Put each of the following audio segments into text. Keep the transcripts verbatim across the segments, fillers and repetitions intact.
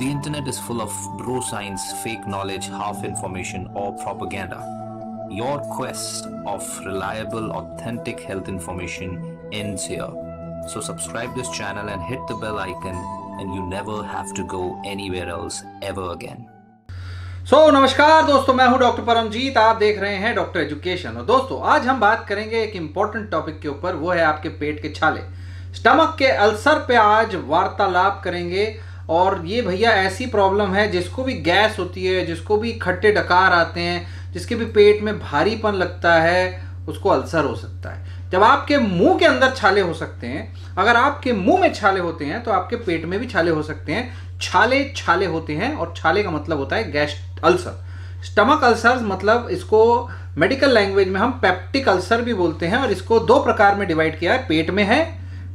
The internet is full of bro science, fake knowledge, half information or propaganda. Your quest of reliable, authentic health information ends here. So subscribe this channel and hit the bell icon and you never have to go anywhere else ever again. So so, नमस्कार दोस्तों, मैं हूं doctor Paramjit, आप देख रहे हैं doctor education. और दोस्तों आज हम बात करेंगे एक इम्पॉर्टेंट टॉपिक के ऊपर, वो है आपके पेट के छाले, स्टमक के अल्सर पे आज वार्तालाप करेंगे। और ये भैया ऐसी प्रॉब्लम है जिसको भी गैस होती है, जिसको भी खट्टे डकार आते हैं, जिसके भी पेट में भारीपन लगता है, उसको अल्सर हो सकता है। जब आपके मुंह के अंदर छाले हो सकते हैं, अगर आपके मुंह में छाले होते हैं तो आपके पेट में भी छाले हो सकते हैं। छाले छाले होते हैं और छाले का मतलब होता है गैस अल्सर, स्टमक अल्सर, मतलब इसको मेडिकल लैंग्वेज में हम पेप्टिक अल्सर भी बोलते हैं। और इसको दो प्रकार में डिवाइड किया है, पेट में है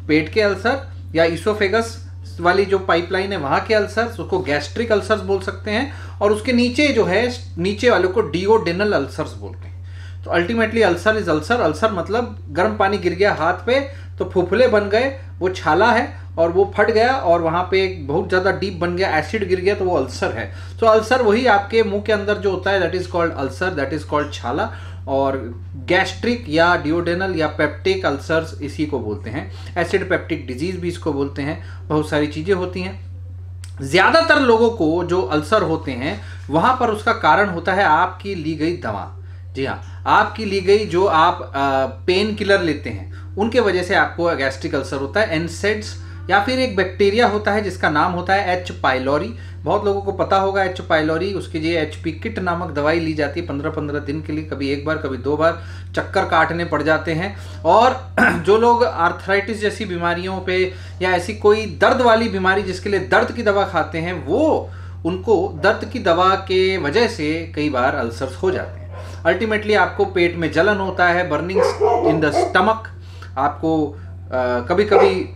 पेट के अल्सर या इसोफेगस वाली जो पाइपलाइन है वहां के अल्सर्स, उसको गैस्ट्रिक अल्सर्स बोल सकते हैं। और उसके नीचे जो है, नीचे वाले को डिओडेनल अल्सर्स बोलते हैं। तो ultimately ulcer is ulcer, ulcer मतलब गर्म पानी गिर गया हाथ पे तो फुफले बन गए, वो छाला है और वो फट गया और वहाँ पे बहुत ज़्यादा डीप बन गया, एसिड गिर गया, तो वो अल्सर है। तो अल्सर वही आपके मुंह के अंदर जो होता है, that is called ulcer, that is called छाला। और गैस्ट्रिक या डिओडेनल या पेप्टिक अल्सर्स इसी को बोलते हैं, एसिड पेप्टिक डिजीज़ भी इसको बोलते हैं। बहुत सारी चीज़ें होती हैं। ज़्यादातर लोगों को जो अल्सर होते हैं वहाँ पर उसका कारण होता है आपकी ली गई दवा। जी हाँ, आपकी ली गई जो आप आ, पेन किलर लेते हैं, उनके वजह से आपको गैस्ट्रिक अल्सर होता है, एनसेड्स। या फिर एक बैक्टीरिया होता है जिसका नाम होता है एच पाइलोरी, बहुत लोगों को पता होगा एच पाइलोरी। उसके लिए एच पी किट नामक दवाई ली जाती है पंद्रह पंद्रह दिन के लिए, कभी एक बार कभी दो बार, चक्कर काटने पड़ जाते हैं। और जो लोग आर्थराइटिस जैसी बीमारियों पे या ऐसी कोई दर्द वाली बीमारी जिसके लिए दर्द की दवा खाते हैं, वो उनको दर्द की दवा के वजह से कई बार अल्सर्स हो जाते हैं। अल्टीमेटली आपको पेट में जलन होता है, बर्निंग इन द स्टमक, आपको कभी कभी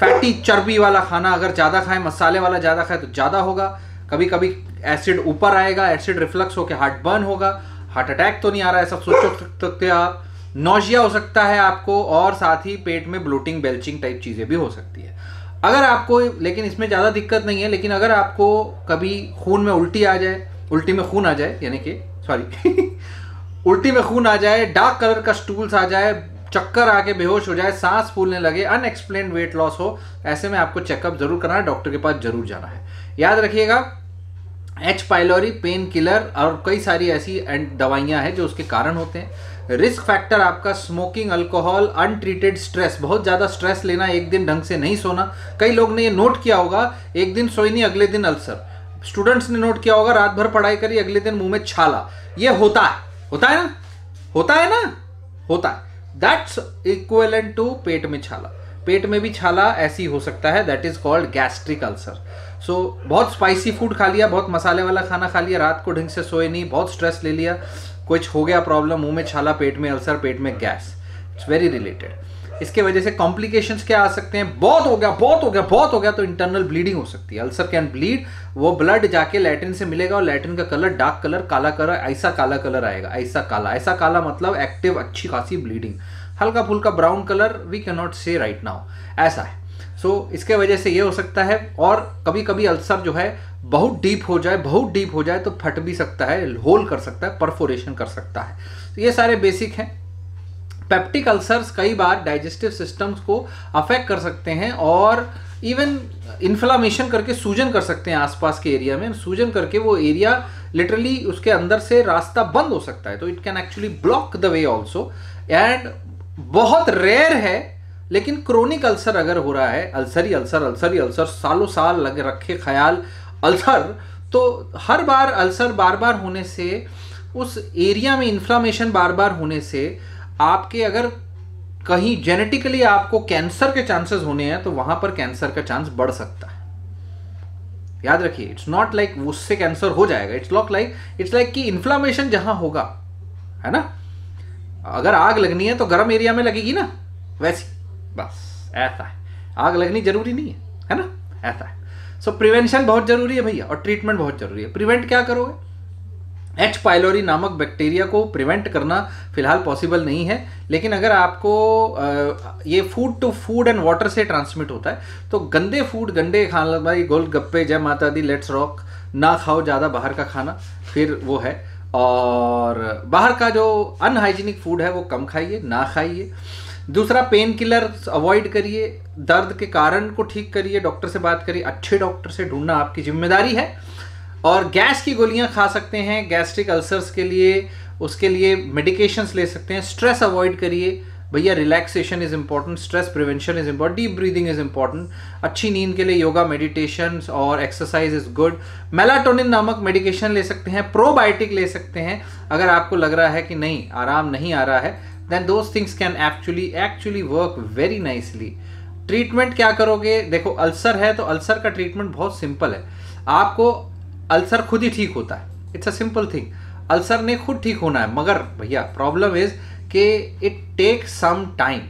फैटी चर्बी वाला खाना अगर ज़्यादा खाएं, मसाले वाला ज़्यादा खाएं तो ज़्यादा होगा। कभी कभी एसिड ऊपर आएगा, एसिड रिफ्लक्स होकर हार्ट बर्न होगा। हार्ट अटैक तो नहीं आ रहा है, सब सोच सकते हो आप। नोजिया हो सकता है आपको, और साथ ही पेट में ब्लोटिंग, बेल्चिंग टाइप चीज़ें भी हो सकती है। अगर आपको, लेकिन इसमें ज़्यादा दिक्कत नहीं है, लेकिन अगर आपको कभी खून में उल्टी आ जाए, उल्टी में खून आ जाए यानी कि सॉरी उल्टी में खून आ जाए, डार्क कलर का स्टूल्स आ जाए, चक्कर आके बेहोश हो जाए, सांस फूलने लगे, अनएक्सप्लेन्ड वेट लॉस हो, ऐसे में आपको चेकअप जरूर करना है, डॉक्टर के पास जरूर जाना है। याद रखिएगा एच पाइलोरी, पेन किलर और कई सारी ऐसी दवाइयां हैं जो उसके कारण होते हैं। रिस्क फैक्टर आपका स्मोकिंग, अल्कोहल, अनट्रीटेड स्ट्रेस, बहुत ज़्यादा स्ट्रेस लेना, एक दिन ढंग से नहीं सोना। कई लोग ने ये नोट किया होगा, एक दिन सोई नहीं अगले दिन अल्सर। स्टूडेंट्स ने नोट किया होगा, रात भर पढ़ाई करी अगले दिन मुंह में छाला। ये होता है, होता है ना, होता है ना, होता है। दैट्स इक्विवेलेंट टू पेट में छाला। पेट में भी छाला ऐसी हो सकता है, that is called gastric ulcer. So बहुत स्पाइसी फूड खा लिया, बहुत मसाले वाला खाना खा लिया, रात को ढंग से सोए नहीं, बहुत स्ट्रेस ले लिया, कुछ हो गया प्रॉब्लम, मुंह में छाला, पेट में अल्सर, पेट में गैस, इट्स वेरी रिलेटेड। इसके वजह से कॉम्प्लिकेशंस क्या आ सकते हैं, बहुत हो गया बहुत हो गया बहुत हो गया तो इंटरनल ब्लीडिंग हो सकती है। अल्सर कैन ब्लीड, वो ब्लड जाके लैट्रिन से मिलेगा और लैट्रिन का कलर डार्क कलर, काला कलर, ऐसा काला कलर आएगा, ऐसा काला, ऐसा काला मतलब एक्टिव, अच्छी खासी ब्लीडिंग, हल्का फुल्का brown colour, we can not say right now, ऐसा है। सो so, इसके वजह से ये हो सकता है। और कभी कभी अल्सर जो है बहुत डीप हो जाए, बहुत डीप हो जाए तो फट भी सकता है, होल कर सकता है, परफोरेशन कर सकता है। तो ये सारे बेसिक हैं। पेप्टिक अल्सर्स कई बार डाइजेस्टिव सिस्टम्स को अफेक्ट कर सकते हैं और इवन इन्फ्लामेशन करके सूजन कर सकते हैं, आसपास के एरिया में सूजन करके वो एरिया लिटरली उसके अंदर से रास्ता बंद हो सकता है। तो it can actually block the way also. And बहुत रेयर है, लेकिन क्रोनिक अल्सर अगर हो रहा है, अल्सर ही अल्सर, अल्सर ही अल्सर, सालों साल लगे रखे ख्याल अल्सर, तो हर बार अल्सर बार बार होने से, उस एरिया में इन्फ्लामेशन बार बार होने से, आपके अगर कहीं जेनेटिकली आपको कैंसर के चांसेस होने हैं तो वहां पर कैंसर का चांस बढ़ सकता है। याद रखिए, इट्स नॉट लाइक उससे कैंसर हो जाएगा, it's not like, it's like कि इन्फ्लामेशन जहां होगा, है ना, अगर आग लगनी है तो गर्म एरिया में लगेगी ना, वैसी बस, ऐसा है। आग लगनी जरूरी नहीं है, है ना, ऐसा है। सो प्रिवेंशन बहुत जरूरी है भैया और ट्रीटमेंट बहुत जरूरी है। प्रिवेंट क्या करोगे, एच पाइलोरी नामक बैक्टीरिया को प्रिवेंट करना फिलहाल पॉसिबल नहीं है, लेकिन अगर आपको ये food to food and water से ट्रांसमिट होता है तो गंदे फूड, गंदे खाना, भाई गोलगप्पे, जय माता दी, लेट्स रॉक ना खाओ, ज़्यादा बाहर का खाना फिर वो है, और बाहर का जो अनहाइजीनिक फूड है वो कम खाइए, ना खाइए। दूसरा, पेन किलर अवॉइड करिए, दर्द के कारण को ठीक करिए, डॉक्टर से बात करिए, अच्छे डॉक्टर से ढूंढना आपकी जिम्मेदारी है। और गैस की गोलियां खा सकते हैं गैस्ट्रिक अल्सर्स के लिए, उसके लिए मेडिकेशंस ले सकते हैं। स्ट्रेस अवॉइड करिए भैया, relaxation is important, stress prevention is important, deep breathing is important. अच्छी नींद के लिए योगा, मेडिटेशन और एक्सरसाइज इज़ गुड। मेलाटोनिन नामक मेडिकेशन ले सकते हैं, प्रोबायोटिक ले सकते हैं। अगर आपको लग रहा है कि नहीं आराम नहीं आ रहा है, then those things can actually actually work very nicely। Treatment क्या करोगे, देखो अल्सर है तो अल्सर का ट्रीटमेंट बहुत सिंपल है, आपको अल्सर खुद ही ठीक होता है, it's a simple thing, ulcer ने खुद ठीक होना है। मगर भैया प्रॉब्लम इज कि इट टेक सम टाइम,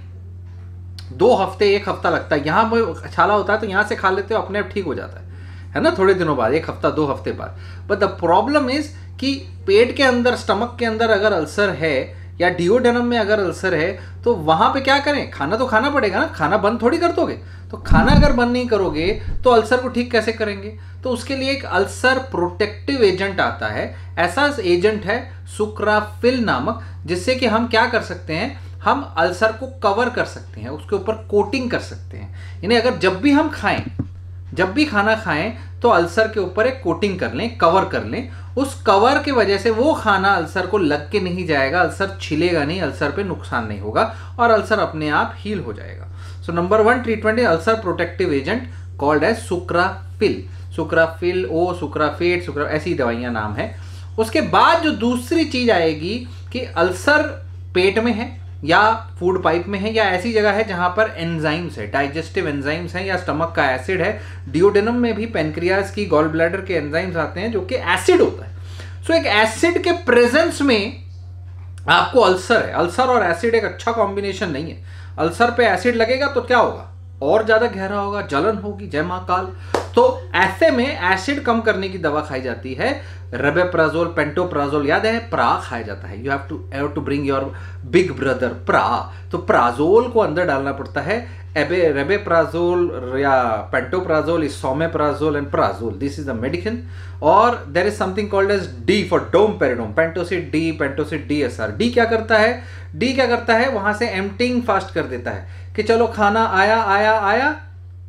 दो हफ्ते एक हफ्ता लगता है। यहाँ पर छाला होता है तो यहाँ से खा लेते हो, अपने आप ठीक हो जाता है, है ना, थोड़े दिनों बाद, एक हफ्ता दो हफ्ते बाद। बट द प्रॉब्लम इज कि पेट के अंदर, स्टमक के अंदर अगर अल्सर है या डिओडेनम में अगर अल्सर है तो वहाँ पे क्या करें, खाना तो खाना पड़ेगा ना, खाना बंद थोड़ी कर दोगे। तो खाना अगर बंद नहीं करोगे तो अल्सर को ठीक कैसे करेंगे? तो उसके लिए एक अल्सर प्रोटेक्टिव एजेंट आता है, ऐसा एजेंट है सुक्राफिल नामक, जिससे कि हम क्या कर सकते हैं, हम अल्सर को कवर कर सकते हैं, उसके ऊपर कोटिंग कर सकते हैं। यानी अगर जब भी हम खाएं, जब भी खाना खाएं तो अल्सर के ऊपर एक कोटिंग कर लें, कवर कर लें। उस कवर के वजह से वो खाना अल्सर को लग के नहीं जाएगा, अल्सर छिलेगा नहीं, अल्सर पे नुकसान नहीं होगा और अल्सर अपने आप हील हो जाएगा। सो नंबर वन ट्रीटमेंट है ulcer protective agent called as sucrafil, sucrafil oh, sucrafate, sucra ऐसी दवाइयाँ नाम है। उसके बाद जो दूसरी चीज़ आएगी कि अल्सर पेट में है या फूड पाइप में है या ऐसी जगह है जहाँ पर एंजाइम्स है, डाइजेस्टिव एंजाइम्स हैं या स्टमक का एसिड है। डिओडेनम में भी पेनक्रियाज की, गॉल ब्लैडर के एंजाइम्स आते हैं जो कि एसिड होता है। सो so, एक एसिड के प्रेजेंस में आपको अल्सर है। अल्सर और एसिड एक अच्छा कॉम्बिनेशन नहीं है। अल्सर पे एसिड लगेगा तो क्या होगा, और ज़्यादा गहरा होगा, जलन होगी, जय मां काल। तो ऐसे में एसिड कम करने की दवा खाई जाती है, रबेप्राजोल, पेंटोप्राजोल, याद है प्रा खाया जाता है, you have to have to bring your big brother प्रा, तो प्राजोल को अंदर डालना पड़ता है। एबे रबेप्राजोल या pantoprazole is सोमेप्राजोल and prazole, this is the medicine. और there is something called as D for domperidone, Pantocid D, Pantocid D S R. D क्या करता है, डी क्या करता है, वहां से एम्प्टिंग फास्ट कर देता है कि चलो खाना आया आया आया,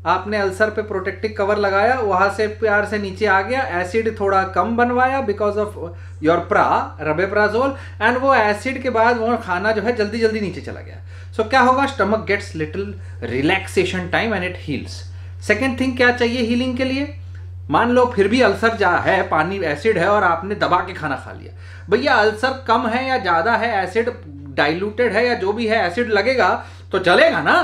आपने अल्सर पे प्रोटेक्टिव कवर लगाया, वहाँ से प्यार से नीचे आ गया, एसिड थोड़ा कम बनवाया बिकॉज ऑफ योर प्रा रबेप्राजोल, एंड वो एसिड के बाद वो खाना जो है जल्दी जल्दी नीचे चला गया। सो so, क्या होगा, stomach gets little relaxation time and it heals. Second thing क्या चाहिए हीलिंग के लिए, मान लो फिर भी अल्सर जा है, पानी एसिड है और आपने दबा के खाना खा लिया, भैया अल्सर कम है या ज़्यादा है, एसिड डाइल्यूटेड है या जो भी है, एसिड लगेगा तो चलेगा ना।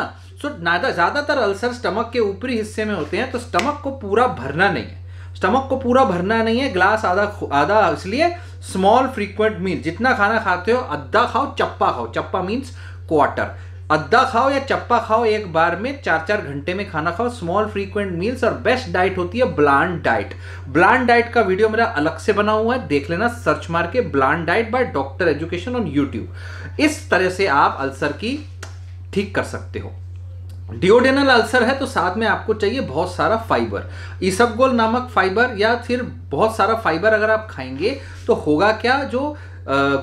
सो so, ज़्यादातर अल्सर स्टमक के ऊपरी हिस्से में होते हैं, तो स्टमक को पूरा भरना नहीं है, स्टमक को पूरा भरना नहीं है, ग्लास आधा आधा, इसलिए स्मॉल फ्रीक्वेंट मील, जितना खाना खाते हो आधा खाओ, चप्पा खाओ, चप्पा मीन्स क्वार्टर, आधा खाओ या चप्पा खाओ, एक बार में चार चार घंटे में खाना खाओ, स्मॉल फ्रीक्वेंट मील्स। और बेस्ट डाइट होती है ब्लांड डाइट, ब्लांड डाइट का वीडियो मेरा अलग से बना हुआ है, देख लेना, सर्च मार के bland diet by doctor education on YouTube. इस तरह से आप अल्सर की ठीक कर सकते हो। डिओडेनल अल्सर है तो साथ में आपको चाहिए बहुत सारा फाइबर, इसबगोल नामक फाइबर, या फिर बहुत सारा फाइबर अगर आप खाएंगे तो होगा क्या, जो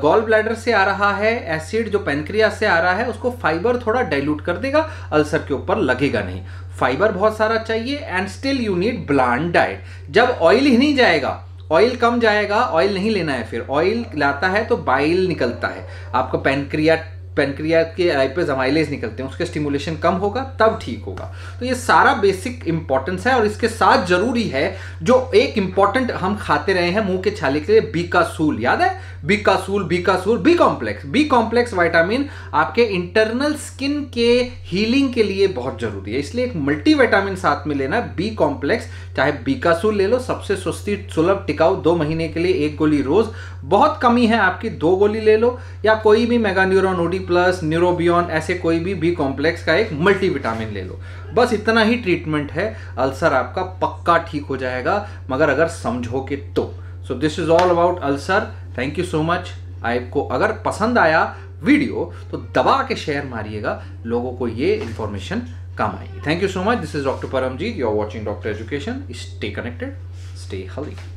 गॉल ब्लैडर से आ रहा है एसिड, जो पेनक्रियास से आ रहा है, उसको फाइबर थोड़ा डाइल्यूट कर देगा, अल्सर के ऊपर लगेगा नहीं। फाइबर बहुत सारा चाहिए and still you need bland diet. जब ऑयल ही नहीं जाएगा, ऑयल कम जाएगा, ऑयल नहीं लेना है, फिर ऑयल लाता है तो बाइल निकलता है, आपका पेनक्रिया पेनक्रिया के लाइपेज अमाइलेज निकलते हैं, उसके स्टिमुलेशन कम होगा तब ठीक होगा। तो ये सारा बेसिक इंपॉर्टेंस है। और इसके साथ जरूरी है जो एक इंपॉर्टेंट हम खाते रहे हैं मुंह के छाले के लिए, बीकासूल, याद है Becosules, Becosules B complex, B complex vitamin आपके इंटरनल स्किन के हीलिंग के लिए बहुत जरूरी है, इसलिए एक मल्टीविटामिन साथ में लेना, बी कॉम्प्लेक्स, चाहे बीकासूल ले लो, सबसे सस्ती, सुलभ, टिकाऊ, दो महीने के लिए एक गोली रोज, बहुत कमी है आपकी, दो गोली ले लो, या कोई भी मेगान्यूरॉन ओडी प्लस, न्यूरोबियन, ऐसे कोई भी बी कॉम्प्लेक्स का एक मल्टीविटामिन ले लो। बस इतना ही ट्रीटमेंट है, अल्सर आपका पक्का ठीक हो जाएगा, मगर अगर समझोगे तो। So this is all about ulcer. Thank you so much. आपको अगर पसंद आया वीडियो तो दबा के शेयर मारिएगा, लोगों को ये इन्फॉर्मेशन काम आएगी। Thank you so much. This is doctor Paramjit, you are watching doctor education. Stay connected, stay healthy.